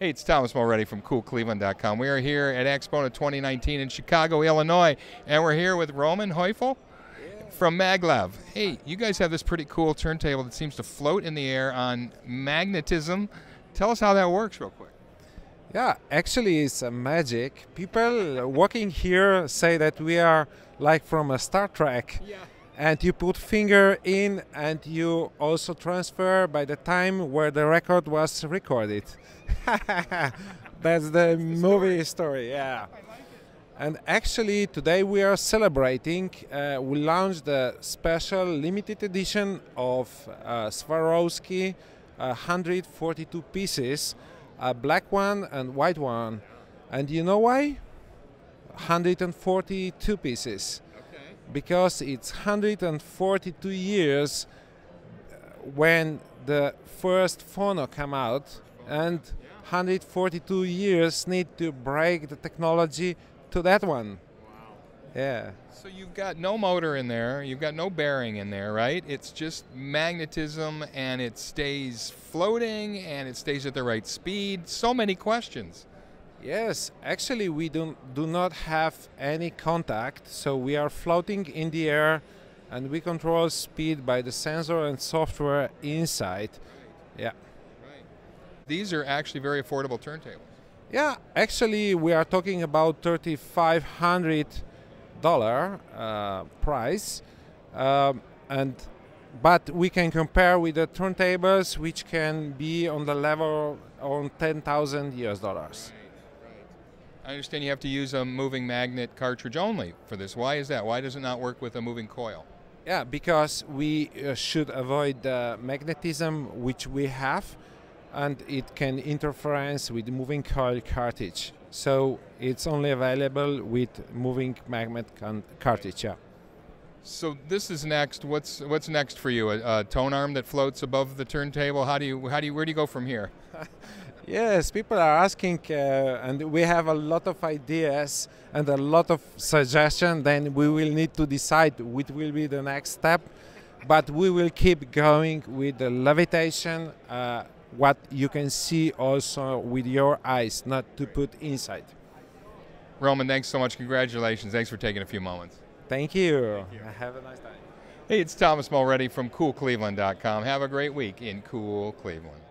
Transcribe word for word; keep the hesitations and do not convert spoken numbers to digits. Hey, it's Thomas Mulready from Cool Cleveland dot com. We are here at AXPONA twenty nineteen in Chicago, Illinois, and we're here with Roman Hueffel yeah. from Mag-Lev. Hey, you guys have this pretty cool turntable that seems to float in the air on magnetism. Tell us how that works real quick. Yeah, actually it's a magic. People walking here say that we are like from a Star Trek. Yeah. And you put finger in and you also transfer by the time where the record was recorded. That's the movie story, yeah. And actually today we are celebrating. Uh, we launched the special limited edition of uh, Swarovski, one hundred forty-two pieces, a black one and white one. And you know why? one hundred forty-two pieces. Because it's one hundred forty-two years when the first phono came out, and one hundred forty-two years need to break the technology to that one. Wow. Yeah. So you've got no motor in there, you've got no bearing in there, right? It's just magnetism, and it stays floating, and it stays at the right speed. So many questions. Yes, actually we don't, do not have any contact, so we are floating in the air and we control speed by the sensor and software inside. Right. Yeah. Right. These are actually very affordable turntables. Yeah, actually we are talking about three thousand five hundred dollars uh, price, um, and but we can compare with the turntables which can be on the level on ten thousand U S dollars. I understand you have to use a moving magnet cartridge only for this. Why is that? Why does it not work with a moving coil? Yeah, because we uh, should avoid the magnetism which we have, and it can interfere with the moving coil cartridge. So it's only available with moving magnet cartridge. Yeah. So this is next. What's what's next for you? A, a tone arm that floats above the turntable. How do you how do you where do you go from here? Yes, people are asking, uh, and we have a lot of ideas and a lot of suggestions. Then we will need to decide what will be the next step. But we will keep going with the levitation, uh, what you can see also with your eyes, not to put inside. Roman, thanks so much. Congratulations. Thanks for taking a few moments. Thank you. Thank you. Have a nice time. Hey, it's Thomas Mulready from Cool Cleveland dot com. Have a great week in Cool Cleveland.